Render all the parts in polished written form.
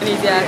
你先。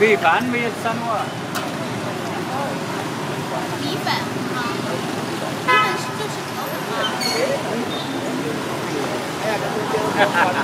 米饭没有什么。米粉吗？米粉是就是炒粉吗？哈哈哈哈哈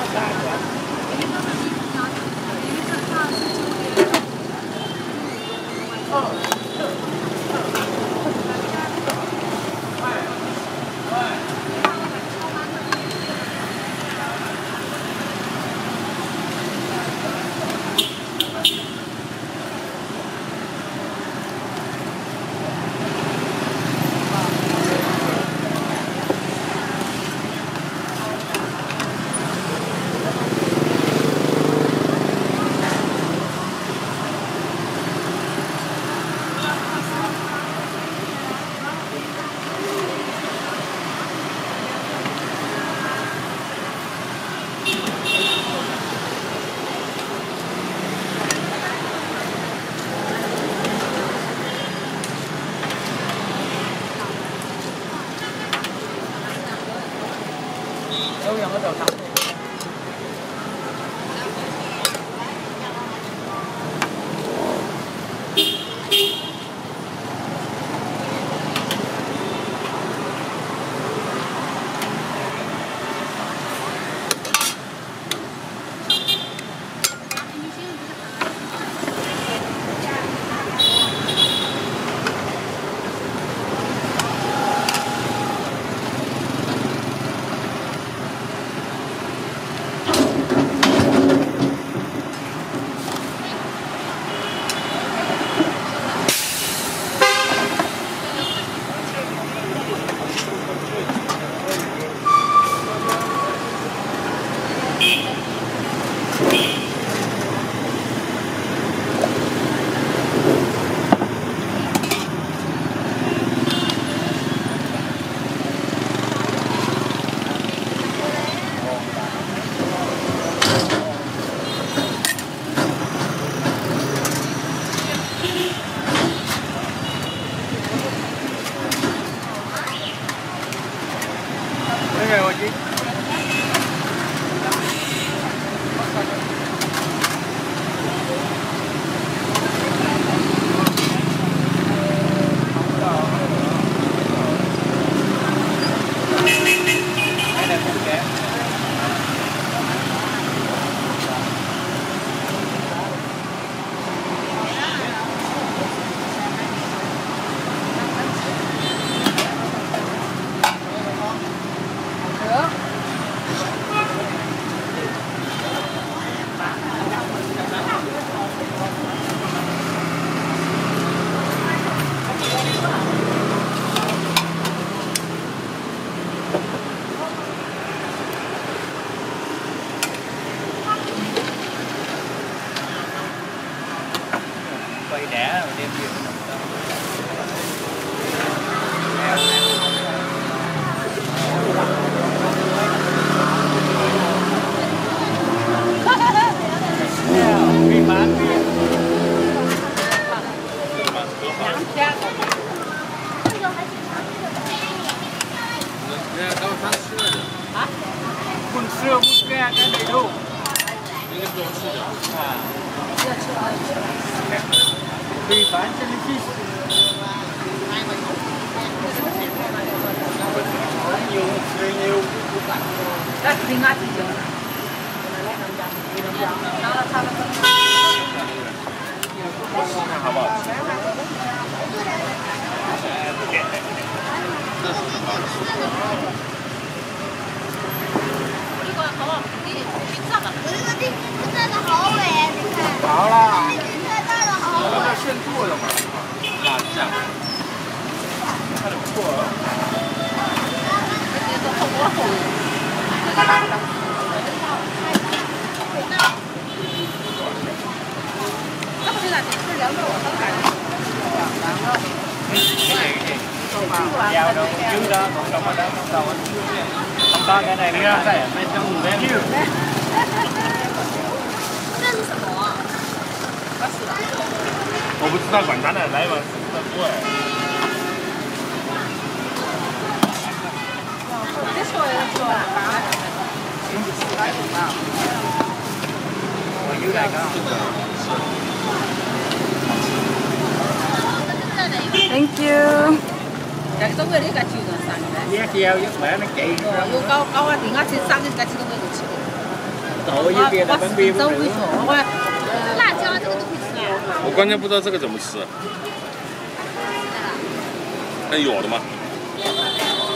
！Thank you. rồi đẻ rồi đem về mình cho. Khi bán kia, bún sữa, bún ca cái đầy đủ. Khi bán trên kia, nhiều. Rất tinh ngạc gì vậy? Dao đâu, chứ đó, còn trong đó, trong đầu anh không có cái này nữa, phải trong đấy.我不知道管他呢，来吧，这么贵。别说了，说了。我有点干。Thank you。但是都为了个酒能上的。也叫也买那给。有搞啊，另外去上的，但是都为了吃。都一点的分别不能。辣椒这个东西。 我关键不知道这个怎么吃，那有的吗？